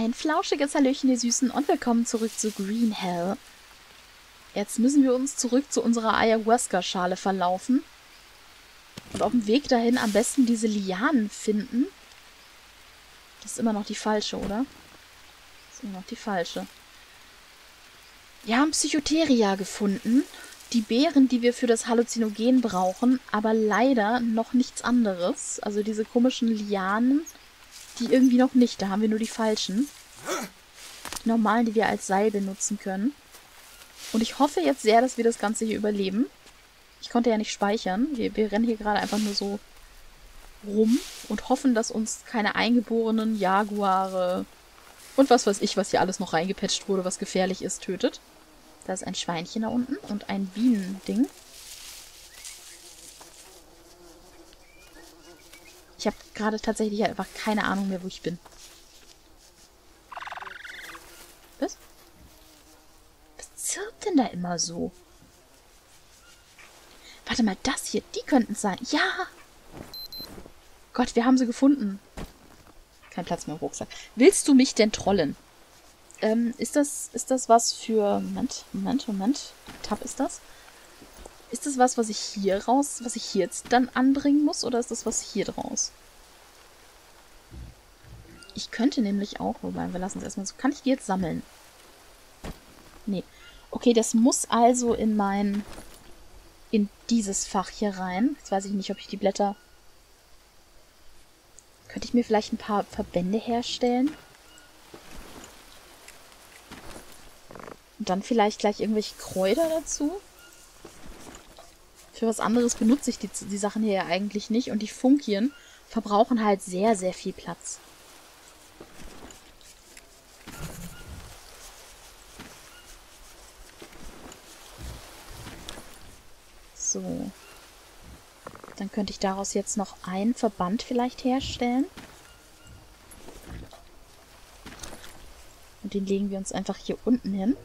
Ein flauschiges Hallöchen, ihr Süßen, und willkommen zurück zu Green Hell. Jetzt müssen wir uns zurück zu unserer Ayahuasca-Schale verlaufen. Und auf dem Weg dahin am besten diese Lianen finden. Das ist immer noch die falsche, oder? Das ist immer noch die falsche. Wir haben Psychotheria gefunden. Die Beeren, die wir für das Halluzinogen brauchen, aber leider noch nichts anderes. Also diese komischen Lianen, die irgendwie noch nicht. Da haben wir nur die falschen. Die normalen, die wir als Seil benutzen können. Und ich hoffe jetzt sehr, dass wir das Ganze hier überleben. Ich konnte ja nicht speichern. Wir rennen hier gerade einfach nur so rum und hoffen, dass uns keine eingeborenen Jaguare und was weiß ich, was hier alles noch reingepatcht wurde, was gefährlich ist, tötet. Da ist ein Schweinchen da unten und ein Bienending. Ich habe gerade tatsächlich einfach keine Ahnung mehr, wo ich bin. Was zirpt denn da immer so? Warte mal, das hier, die könnten es sein. Ja! Gott, wir haben sie gefunden. Kein Platz mehr im Rucksack. Willst du mich denn trollen? Ist das was für... Moment. Tab ist das. Ist das was ich hier raus... Was ich hier jetzt dann anbringen muss? Oder ist das was hier draus? Ich könnte nämlich auch... Wobei, wir lassen es erstmal so. Kann ich die jetzt sammeln? Nee. Okay, das muss also in mein... in dieses Fach hier rein. Jetzt weiß ich nicht, ob ich die Blätter... Könnte ich mir vielleicht ein paar Verbände herstellen? Und dann vielleicht gleich irgendwelche Kräuter dazu? Für was anderes benutze ich die Sachen hier ja eigentlich nicht. Und die Funkien verbrauchen halt sehr, sehr viel Platz. So. Dann könnte ich daraus jetzt noch einen Verband vielleicht herstellen. Und den legen wir uns einfach hier unten hin.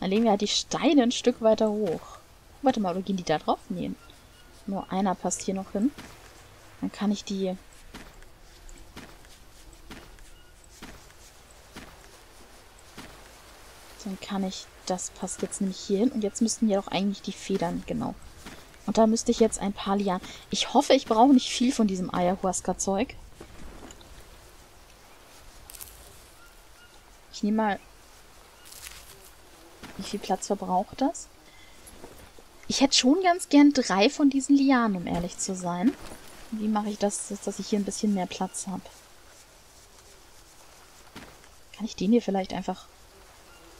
Dann legen wir halt die Steine ein Stück weiter hoch. Warte mal, oder gehen die da drauf? Nee. Nur einer passt hier noch hin. Dann kann ich die... Das passt jetzt nämlich hier hin. Und jetzt müssten ja doch eigentlich die Federn, genau. Und da müsste ich jetzt ein paar Lianen... Ich hoffe, ich brauche nicht viel von diesem Ayahuasca-Zeug. Ich nehme mal... Wie viel Platz verbraucht das? Ich hätte schon ganz gern 3 von diesen Lianen, um ehrlich zu sein. Wie mache ich das, dass ich hier ein bisschen mehr Platz habe? Kann ich den hier vielleicht einfach...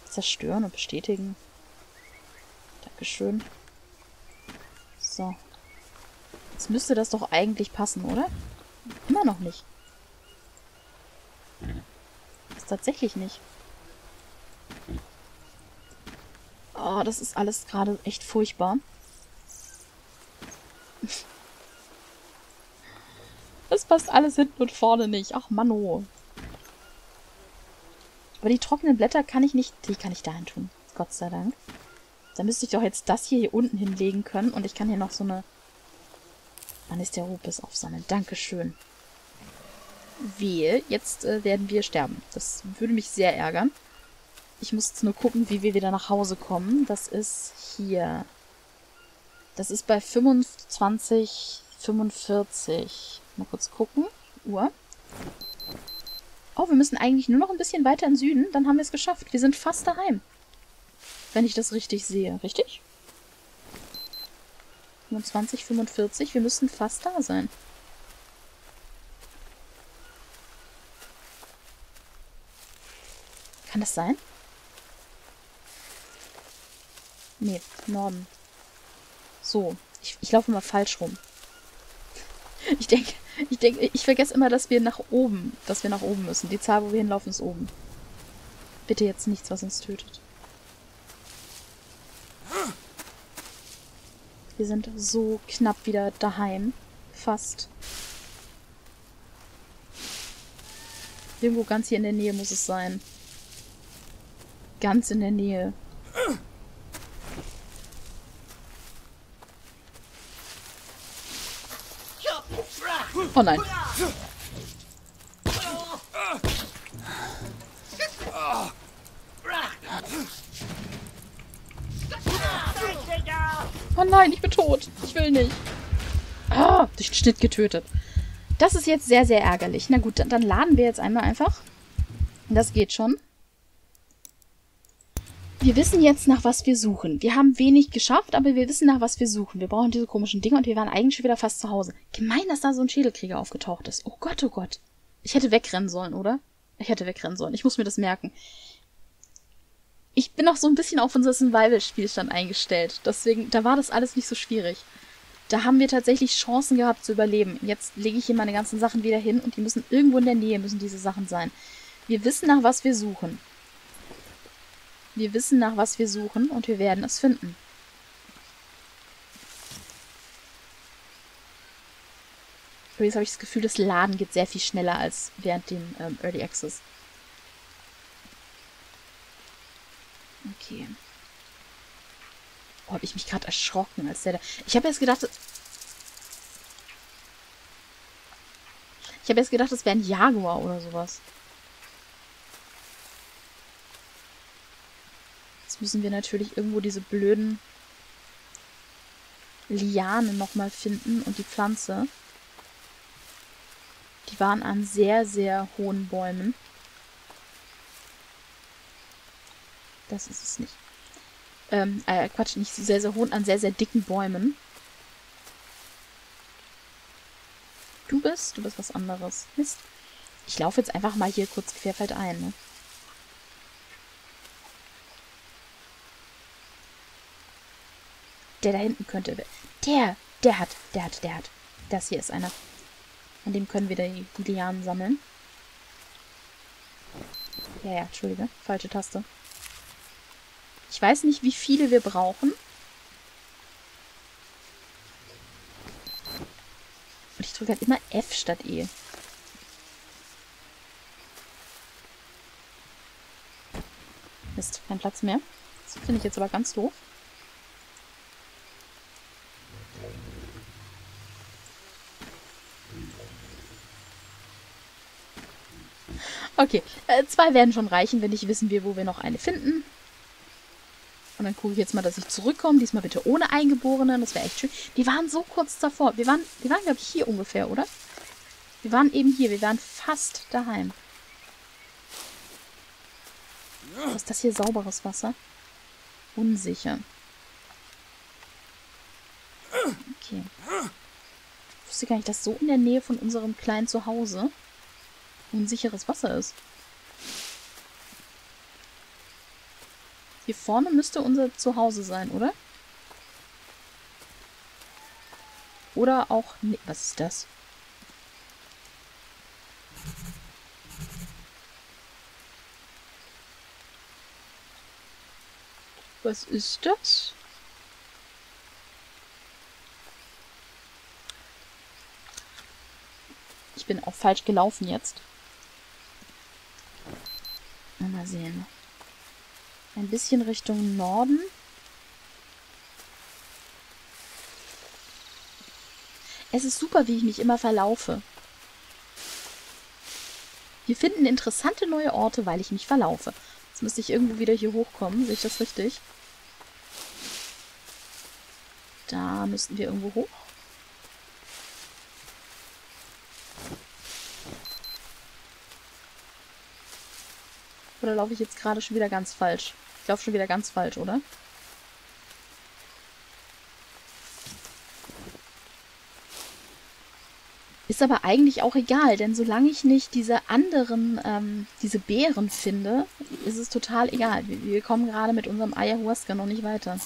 zerstören und bestätigen. Dankeschön. So. Jetzt müsste das doch eigentlich passen, oder? Immer noch nicht. Ist tatsächlich nicht. Oh, das ist alles gerade echt furchtbar. Das passt alles hinten und vorne nicht. Ach, Manno. Aber die trockenen Blätter kann ich nicht... Die kann ich dahin tun. Gott sei Dank. Da müsste ich doch jetzt das hier unten hinlegen können. Und ich kann hier noch so eine... Wann ist der Rupes aufsammeln? Dankeschön. Wehe. Jetzt werden wir sterben. Das würde mich sehr ärgern. Ich muss jetzt nur gucken, wie wir wieder nach Hause kommen. Das ist hier. Das ist bei 25, 45. Mal kurz gucken. Uhr. Oh, wir müssen eigentlich nur noch ein bisschen weiter in den Süden. Dann haben wir es geschafft. Wir sind fast daheim. Wenn ich das richtig sehe. Richtig? 25, 45. Wir müssen fast da sein. Kann das sein? Nee, Norden. So. Ich laufe immer falsch rum. Ich vergesse immer, dass wir nach oben müssen. Die Zahl, wo wir hinlaufen, ist oben. Bitte jetzt nichts, was uns tötet. Wir sind so knapp wieder daheim. Fast. Irgendwo ganz hier in der Nähe muss es sein. Ganz in der Nähe. Oh nein. Oh nein, ich bin tot. Ich will nicht. Ah, durch den Schnitt getötet. Das ist jetzt sehr, sehr ärgerlich. Na gut, dann laden wir jetzt einmal einfach. Das geht schon. Wir wissen jetzt, nach was wir suchen. Wir haben wenig geschafft, aber wir wissen, nach was wir suchen. Wir brauchen diese komischen Dinge und wir waren eigentlich schon wieder fast zu Hause. Gemein, dass da so ein Schädelkrieger aufgetaucht ist. Oh Gott, oh Gott. Ich hätte wegrennen sollen, oder? Ich hätte wegrennen sollen. Ich muss mir das merken. Ich bin auch so ein bisschen auf unser Survival-Spielstand eingestellt. Deswegen, da war das alles nicht so schwierig. Da haben wir tatsächlich Chancen gehabt zu überleben. Jetzt lege ich hier meine ganzen Sachen wieder hin und die müssen irgendwo in der Nähe, müssen diese Sachen sein. Wir wissen, nach was wir suchen. Wir wissen, nach was wir suchen und wir werden es finden. Übrigens habe ich das Gefühl, das Laden geht sehr viel schneller als während dem Early Access. Okay. Oh, habe ich mich gerade erschrocken, als der da... Ich habe erst gedacht, das wäre ein Jaguar oder sowas. Jetzt müssen wir natürlich irgendwo diese blöden Lianen nochmal finden und die Pflanze. Die waren an sehr, sehr hohen Bäumen. Das ist es nicht. Quatsch, nicht sehr, sehr hohen, an sehr, sehr dicken Bäumen. Du bist was anderes. Mist. Ich laufe jetzt einfach mal hier kurz querfeld ein, ne? Der da hinten könnte... Der hat. Das hier ist einer. An dem können wir die Lianen sammeln. Ja, Entschuldige. Falsche Taste. Ich weiß nicht, wie viele wir brauchen. Und ich drücke halt immer F statt E. Mist, kein Platz mehr. Das finde ich jetzt aber ganz doof. Okay, 2 werden schon reichen, wenn nicht wissen wir, wo wir noch eine finden. Und dann gucke ich jetzt mal, dass ich zurückkomme. Diesmal bitte ohne Eingeborenen. Das wäre echt schön. Die waren so kurz davor. Wir waren glaube ich, hier ungefähr, oder? Wir waren eben hier. Wir waren fast daheim. Was ist das hier? Sauberes Wasser? Unsicher. Okay. Ich wusste gar nicht, dass so in der Nähe von unserem kleinen Zuhause unsicheres Wasser ist. Hier vorne müsste unser Zuhause sein, oder? Oder auch... Nee, was ist das? Was ist das? Ich bin auch falsch gelaufen jetzt. Mal sehen. Ein bisschen Richtung Norden. Es ist super, wie ich mich immer verlaufe. Wir finden interessante neue Orte, weil ich mich verlaufe. Jetzt müsste ich irgendwo wieder hier hochkommen. Sehe ich das richtig? Da müssten wir irgendwo hoch. Oder laufe ich jetzt gerade schon wieder ganz falsch? Ich laufe schon wieder ganz falsch, oder? Ist aber eigentlich auch egal, denn solange ich nicht diese anderen, diese Beeren finde, ist es total egal. Wir kommen gerade mit unserem Ayahuasca noch nicht weiter.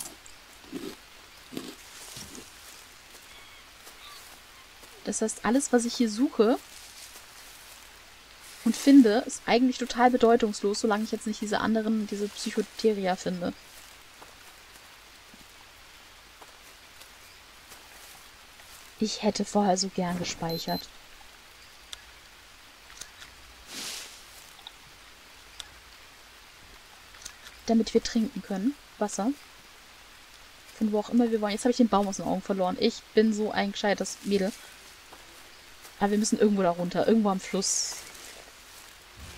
Das heißt, alles, was ich hier suche und finde, ist eigentlich total bedeutungslos, solange ich jetzt nicht diese anderen, diese Psychotheria finde. Ich hätte vorher so gern gespeichert. Damit wir trinken können. Wasser. Von wo auch immer wir wollen. Jetzt habe ich den Baum aus den Augen verloren. Ich bin so ein gescheites Mädel. Aber wir müssen irgendwo da runter. Irgendwo am Fluss.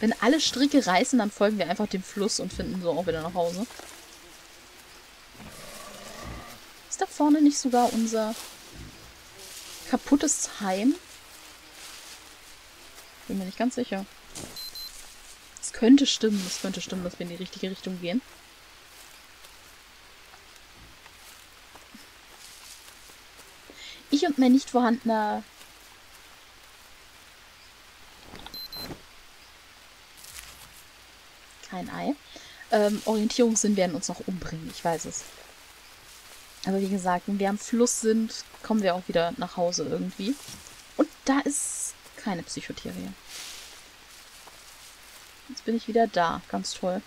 Wenn alle Stricke reißen, dann folgen wir einfach dem Fluss und finden so auch wieder nach Hause. Ist da vorne nicht sogar unser kaputtes Heim? Bin mir nicht ganz sicher. Es könnte stimmen. Es könnte stimmen, dass wir in die richtige Richtung gehen. Ich und mein nicht vorhandener... Kein Ei. Orientierungssinn werden uns noch umbringen. Ich weiß es. Aber wie gesagt, wenn wir am Fluss sind, kommen wir auch wieder nach Hause irgendwie. Und da ist keine Psychotherie. Jetzt bin ich wieder da. Ganz toll.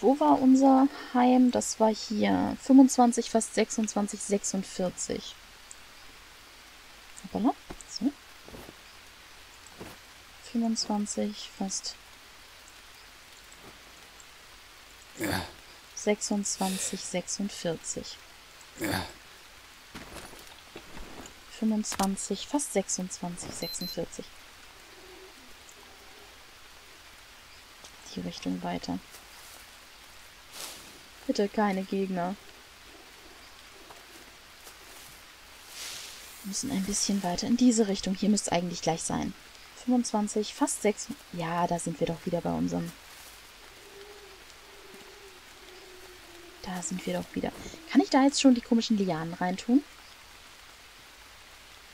Wo war unser Heim? Das war hier. 25, fast 26, 46. Hoppala. So. 25, fast 26, 46. 25, fast 26, 46. Die Richtung weiter. Bitte keine Gegner. Wir müssen ein bisschen weiter in diese Richtung. Hier müsste es eigentlich gleich sein. 25, fast 6. Ja, da sind wir doch wieder bei unserem... Da sind wir doch wieder. Kann ich da jetzt schon die komischen Lianen reintun?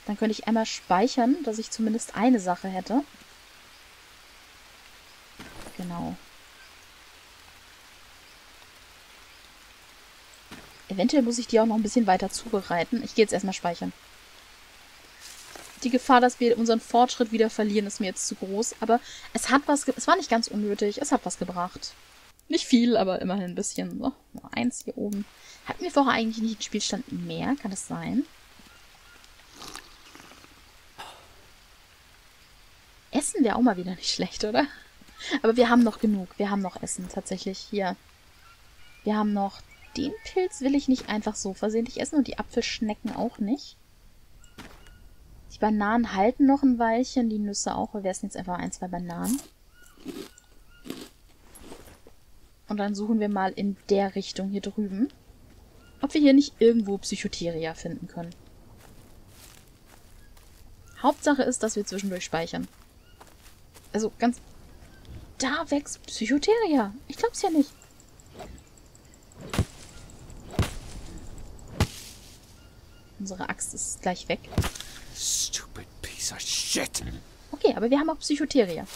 Dann könnte ich einmal speichern, dass ich zumindest eine Sache hätte. Genau. Eventuell muss ich die auch noch ein bisschen weiter zubereiten. Ich gehe jetzt erstmal speichern. Die Gefahr, dass wir unseren Fortschritt wieder verlieren, ist mir jetzt zu groß. Aber es hat was... Es war nicht ganz unnötig. Es hat was gebracht. Nicht viel, aber immerhin ein bisschen. So, nur eins hier oben. Hatten wir vorher eigentlich nicht den Spielstand mehr? Kann das sein? Essen wäre auch mal wieder nicht schlecht, oder? Aber wir haben noch genug. Wir haben noch Essen, tatsächlich. Hier. Wir haben noch... Den Pilz will ich nicht einfach so versehentlich essen und die Apfelschnecken auch nicht. Die Bananen halten noch ein Weilchen, die Nüsse auch. Wir essen jetzt einfach ein, zwei Bananen. Und dann suchen wir mal in der Richtung hier drüben, ob wir hier nicht irgendwo Psychotheria finden können. Hauptsache ist, dass wir zwischendurch speichern. Also ganz... Da wächst Psychotheria. Ich glaub's ja nicht. Unsere Axt ist gleich weg. Stupid piece of shit. Okay, aber wir haben auch Psychotheria.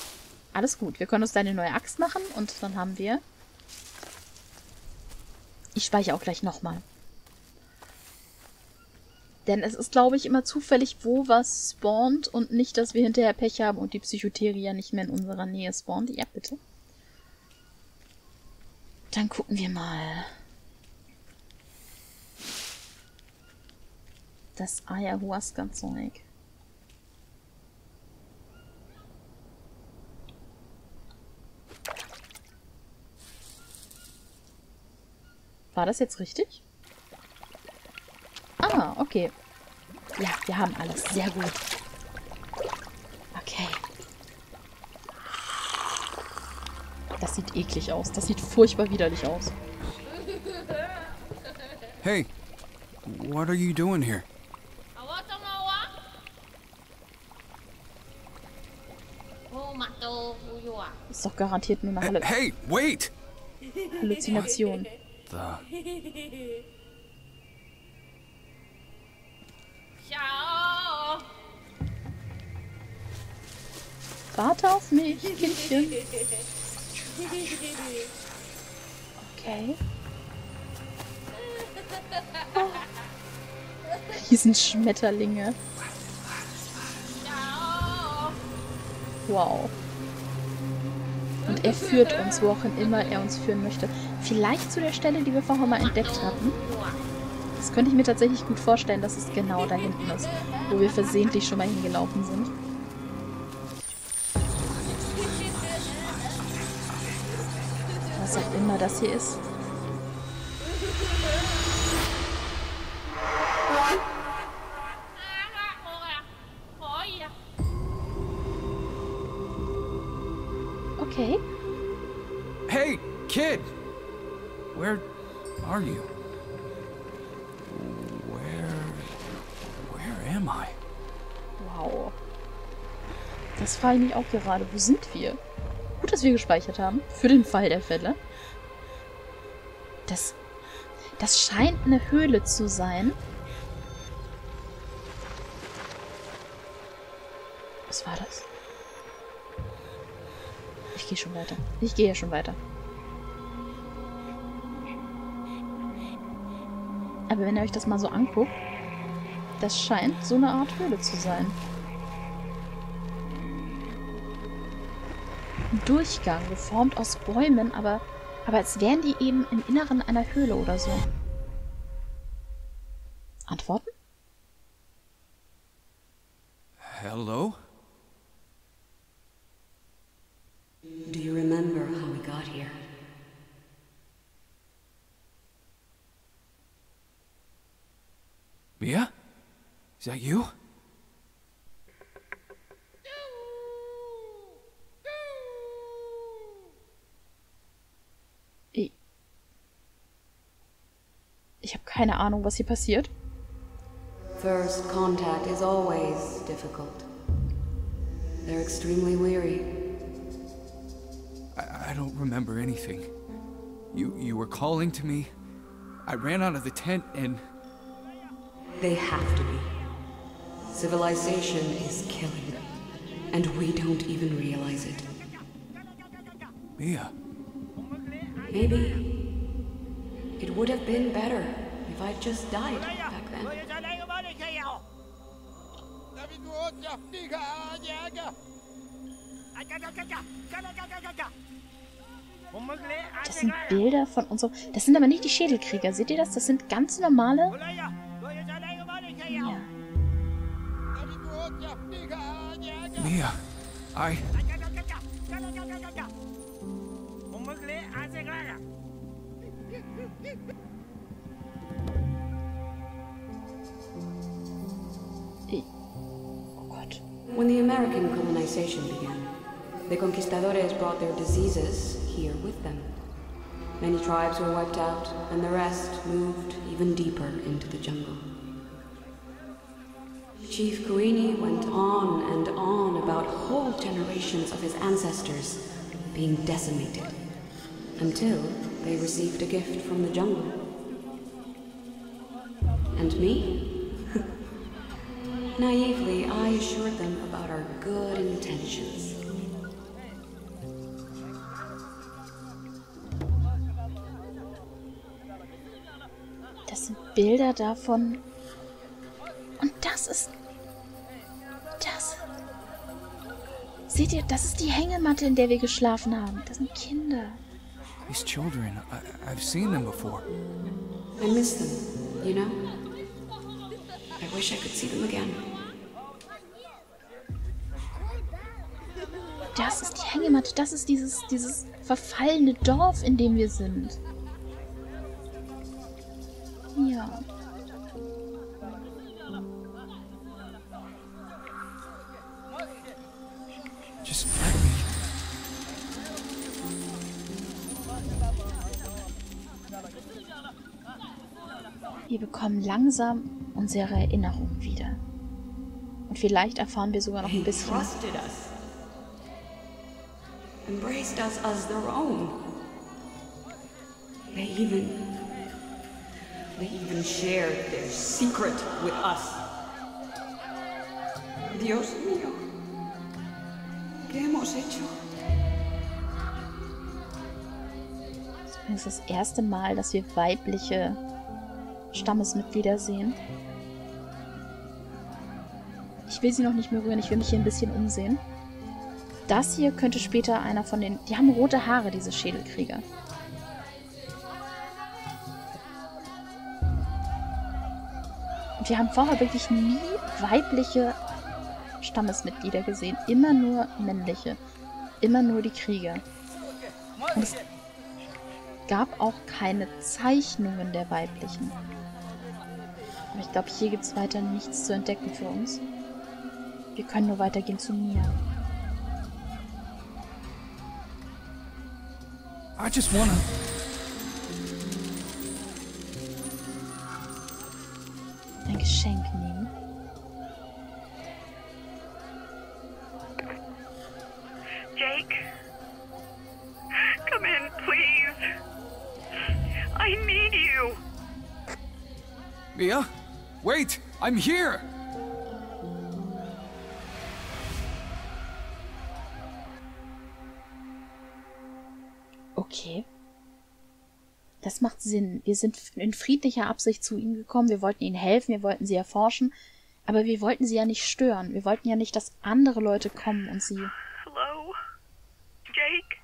Alles gut, wir können uns da eine neue Axt machen und dann haben wir... Ich speichere auch gleich nochmal. Denn es ist, glaube ich, immer zufällig, wo was spawnt und nicht, dass wir hinterher Pech haben und die Psychotheria nicht mehr in unserer Nähe spawnt. Ja, bitte. Dann gucken wir mal... Das Ayahuasca-Zeug. War das jetzt richtig? Ah, okay. Ja, wir haben alles. Sehr gut. Okay. Das sieht eklig aus. Das sieht furchtbar widerlich aus. Hey, what are you doing here? Ist doch garantiert nur eine Halluzination. Warte auf mich, Kindchen. Okay. Oh. Riesenschmetterlinge. Wow. Und er führt uns, wohin immer er uns führen möchte. Vielleicht zu der Stelle, die wir vorher mal entdeckt hatten. Das könnte ich mir tatsächlich gut vorstellen, dass es genau da hinten ist, wo wir versehentlich schon mal hingelaufen sind. Was auch immer das hier ist. Okay. Hey, kid! Where are you? Where am I? Wow. Das frage ich mich auch gerade. Wo sind wir? Gut, dass wir gespeichert haben. Für den Fall der Fälle. Das scheint eine Höhle zu sein. Was war das? Ich gehe schon weiter. Ich gehe ja schon weiter. Aber wenn ihr euch das mal so anguckt, das scheint so eine Art Höhle zu sein. Ein Durchgang, geformt aus Bäumen, aber als wären die eben im Inneren einer Höhle oder so. Antworten? Hello? Do you remember how we got here? Mia? Is that you? Ich habe keine Ahnung, was hier passiert. First contact is always difficult. They're extremely weary. I don't remember anything. You were calling to me. I ran out of the tent and they have to be. Civilization is killing them, and we don't even realize it. Mia. Maybe. It would have been better if I'd just died back then. Das sind Bilder von unserem... Das sind aber nicht die Schädelkrieger, seht ihr das? Das sind ganz normale... Ja. Mia, I... Oh Gott. When the American colonization began, the conquistadores brought their diseases here with them. Many tribes were wiped out, and the rest moved even deeper into the jungle. Chief Kuini went on and on about whole generations of his ancestors being decimated, until they received a gift from the jungle. And me? Naively, I assured them about our good intentions. Das sind Bilder davon. Und das ist... Das... Seht ihr, das ist die Hängematte, in der wir geschlafen haben. Das sind Kinder. These children, I've seen them before. I miss them, you know? I wish I could see them again. Das ist die Hängematte, das ist dieses verfallene Dorf, in dem wir sind. Ja. Just let me. Wir bekommen langsam unsere Erinnerung wieder. Und vielleicht erfahren wir sogar noch ein bisschen. They even shared their secret with us. Dios mío, ¿qué hemos hecho? Das ist übrigens das erste Mal, dass wir weibliche Stammesmitglieder sehen. Ich will sie noch nicht mehr rühren, ich will mich hier ein bisschen umsehen. Das hier könnte später einer von den... Die haben rote Haare, diese Schädelkrieger. Und wir haben vorher wirklich nie weibliche Stammesmitglieder gesehen. Immer nur männliche. Immer nur die Krieger. Und es gab auch keine Zeichnungen der weiblichen. Aber ich glaube, hier gibt es weiter nichts zu entdecken für uns. Wir können nur weitergehen zu Mia. I just wanna. Ein Geschenk nehmen. Jake, come in, please. I need you. Mia, wait, I'm here. Okay. Das macht Sinn. Wir sind in friedlicher Absicht zu ihm gekommen. Wir wollten ihnen helfen, wir wollten sie erforschen. Aber wir wollten sie ja nicht stören. Wir wollten ja nicht, dass andere Leute kommen und sie... Hello? Jake?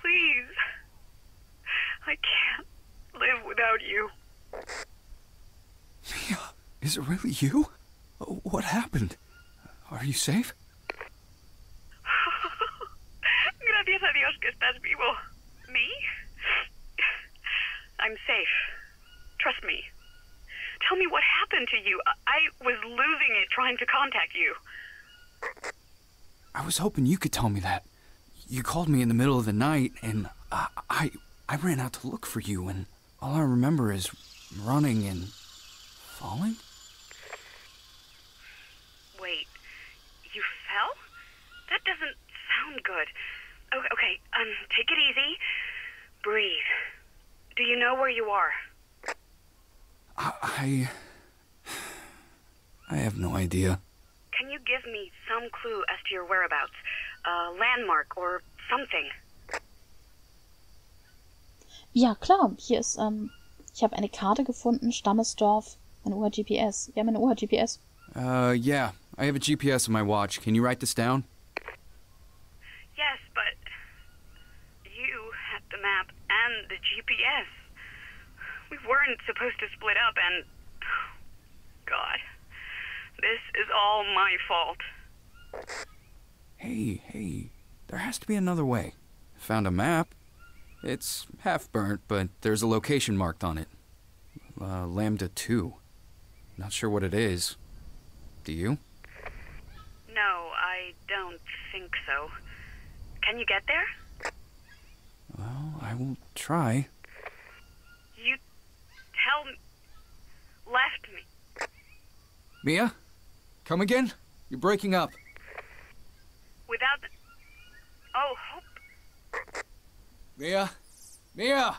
Please. I can't live without you. Mia, is it really you? What happened? Are you safe? Gracias a Dios que estás vivo. Me? I'm safe. Trust me. Tell me what happened to you. I was losing it trying to contact you. I was hoping you could tell me that. You called me in the middle of the night, and I ran out to look for you, and all I remember is running and falling? Wait. You fell? That doesn't sound good. Okay, take it easy. Breathe. Do you know where you are? I have no idea. Can you give me some clue as to your whereabouts? A landmark or something? Ja, klar. Hier ist, ich habe eine Karte gefunden. Stammesdorf. Mein Uhr-GPS. Wir haben eine Uhr-GPS. Yeah. I have a GPS on my watch. Can you write this down? Yes, but... You had the map and the GPS. We weren't supposed to split up and... God. This is all my fault. Hey. There has to be another way. Found a map. It's half burnt, but there's a location marked on it. Lambda 2. Not sure what it is. Do you? No, I don't think so. Can you get there? Well, I will try. You tell me... left me. Mia? Come again? You're breaking up. Without the... Oh, hope... Mia? Mia!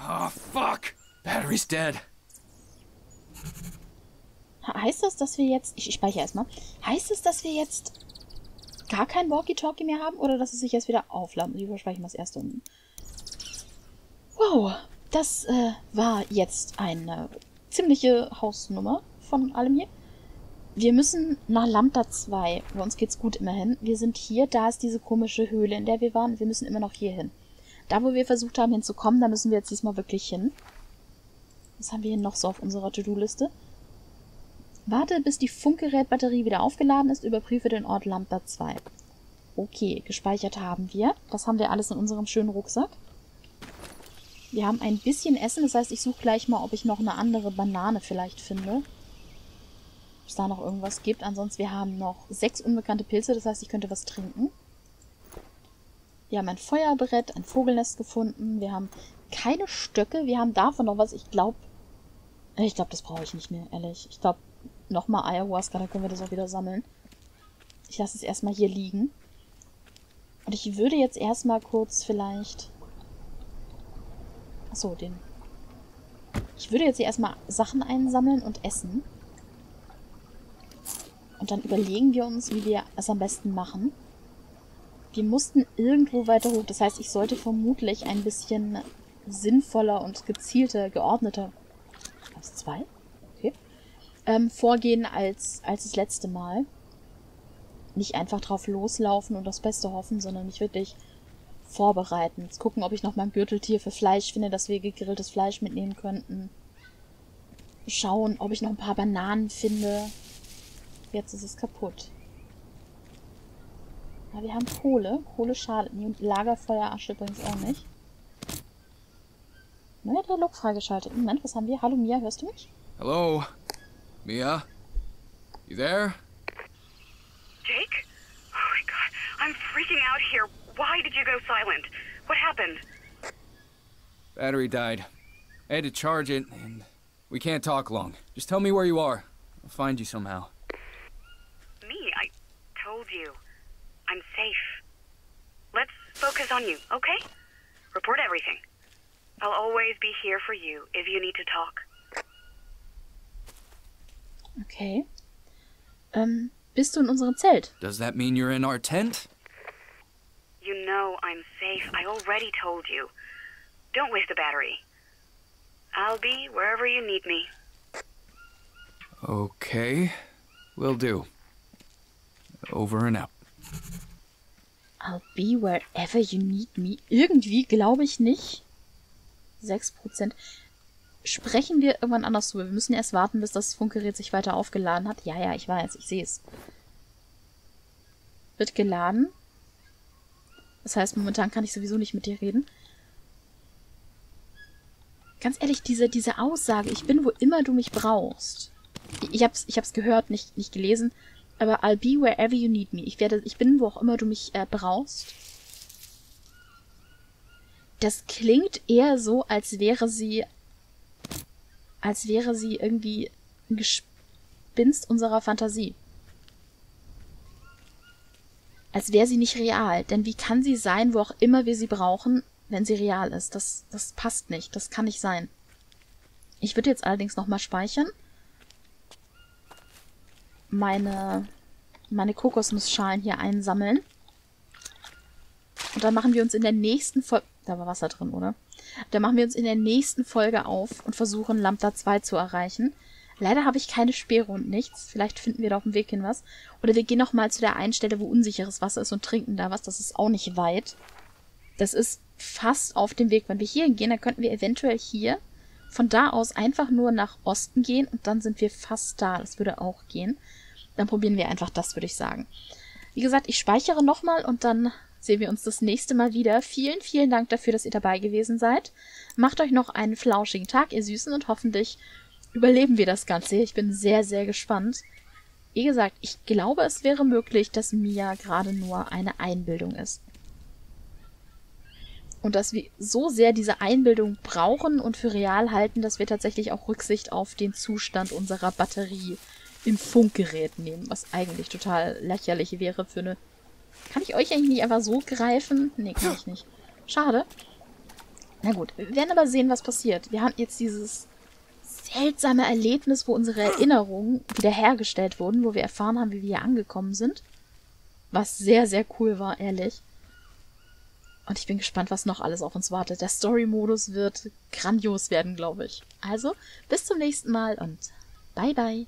Oh, fuck! Battery's dead. Heißt das, dass wir jetzt... Ich speichere erstmal. Heißt es, dass wir jetzt... gar kein Walkie-Talkie mehr haben oder dass es sich jetzt wieder aufladen. Lieber speichern wir das erste unten. Wow, das war jetzt eine ziemliche Hausnummer von allem hier. Wir müssen nach Lambda 2. Bei uns geht's gut immerhin. Wir sind hier, da ist diese komische Höhle, in der wir waren. Wir müssen immer noch hier hin. Da, wo wir versucht haben, hinzukommen, da müssen wir jetzt diesmal wirklich hin. Was haben wir hier noch so auf unserer To-Do-Liste? Warte, bis die Funkgerätbatterie wieder aufgeladen ist, überprüfe den Ort Lambda 2. Okay, gespeichert haben wir. Das haben wir alles in unserem schönen Rucksack. Wir haben ein bisschen Essen, das heißt, ich suche gleich mal, ob ich noch eine andere Banane vielleicht finde. Ob es da noch irgendwas gibt. Ansonsten, wir haben noch 6 unbekannte Pilze, das heißt, ich könnte was trinken. Wir haben ein Feuerbrett, ein Vogelnest gefunden. Wir haben keine Stöcke. Wir haben davon noch was. Ich glaube, das brauche ich nicht mehr, ehrlich. Ich glaube... Nochmal Ayahuasca, dann können wir das auch wieder sammeln. Ich lasse es erstmal hier liegen. Und ich würde jetzt erstmal kurz vielleicht... Achso, den... Ich würde jetzt hier erstmal Sachen einsammeln und essen. Und dann überlegen wir uns, wie wir es am besten machen. Wir mussten irgendwo weiter hoch. Das heißt, ich sollte vermutlich ein bisschen sinnvoller und gezielter, geordneter... Was, 2? Vorgehen als das letzte Mal. Nicht einfach drauf loslaufen und das Beste hoffen, sondern mich wirklich vorbereiten. Jetzt gucken, ob ich noch mein Gürteltier für Fleisch finde, dass wir gegrilltes Fleisch mitnehmen könnten. Schauen, ob ich noch ein paar Bananen finde. Jetzt ist es kaputt. Ja, wir haben Kohle. Kohle schadet mir und Lagerfeuerasche übrigens auch nicht. Neuer Dialog freigeschaltet. Moment, was haben wir? Hallo Mia, hörst du mich? Hallo. Mia? You there? Jake? Oh my god, I'm freaking out here. Why did you go silent? What happened? Battery died. I had to charge it, and we can't talk long. Just tell me where you are. I'll find you somehow. Me? I told you. I'm safe. Let's focus on you, okay? Report everything. I'll always be here for you if you need to talk. Okay. Bist du in unserem Zelt? Does that mean you're in our tent? You know I'm safe. I already told you. Don't waste the battery. I'll be wherever you need me. Okay. Will do. Over and out. I'll be wherever you need me. Irgendwie glaube ich nicht. 6%. Sprechen wir irgendwann anders drüber. Wir müssen erst warten, bis das Funkgerät sich weiter aufgeladen hat. Ja, ja, ich weiß. Ich sehe es. Wird geladen. Das heißt, momentan kann ich sowieso nicht mit dir reden. Ganz ehrlich, diese Aussage, ich bin, wo immer du mich brauchst. Ich hab's gehört, nicht gelesen. Aber I'll be wherever you need me. Ich bin, wo auch immer du mich brauchst. Das klingt eher so, als wäre sie irgendwie ein Gespinst unserer Fantasie. Als wäre sie nicht real. Denn wie kann sie sein, wo auch immer wir sie brauchen, wenn sie real ist? Das passt nicht. Das kann nicht sein. Ich würde jetzt allerdings nochmal speichern. Meine Kokosnussschalen hier einsammeln. Und dann machen wir uns in der nächsten Folge... Da war Wasser drin, oder? Dann machen wir uns in der nächsten Folge auf und versuchen, Lambda 2 zu erreichen. Leider habe ich keine Speere und nichts. Vielleicht finden wir da auf dem Weg hin was. Oder wir gehen nochmal zu der einen Stelle, wo unsicheres Wasser ist und trinken da was. Das ist auch nicht weit. Das ist fast auf dem Weg. Wenn wir hier hingehen, dann könnten wir eventuell hier von da aus einfach nur nach Osten gehen. Und dann sind wir fast da. Das würde auch gehen. Dann probieren wir einfach das, würde ich sagen. Wie gesagt, ich speichere nochmal und dann sehen wir uns das nächste Mal wieder. Vielen, vielen Dank dafür, dass ihr dabei gewesen seid. Macht euch noch einen flauschigen Tag, ihr Süßen, und hoffentlich überleben wir das Ganze. Ich bin sehr, sehr gespannt. Wie gesagt, ich glaube, es wäre möglich, dass Mia gerade nur eine Einbildung ist. Und dass wir so sehr diese Einbildung brauchen und für real halten, dass wir tatsächlich auch Rücksicht auf den Zustand unserer Batterie im Funkgerät nehmen, was eigentlich total lächerlich wäre für eine... Kann ich euch eigentlich nicht einfach so greifen? Nee, kann ich nicht. Schade. Na gut, wir werden aber sehen, was passiert. Wir haben jetzt dieses seltsame Erlebnis, wo unsere Erinnerungen wiederhergestellt wurden, wo wir erfahren haben, wie wir hier angekommen sind. Was sehr, sehr cool war, ehrlich. Und ich bin gespannt, was noch alles auf uns wartet. Der Story-Modus wird grandios werden, glaube ich. Also, bis zum nächsten Mal und bye bye.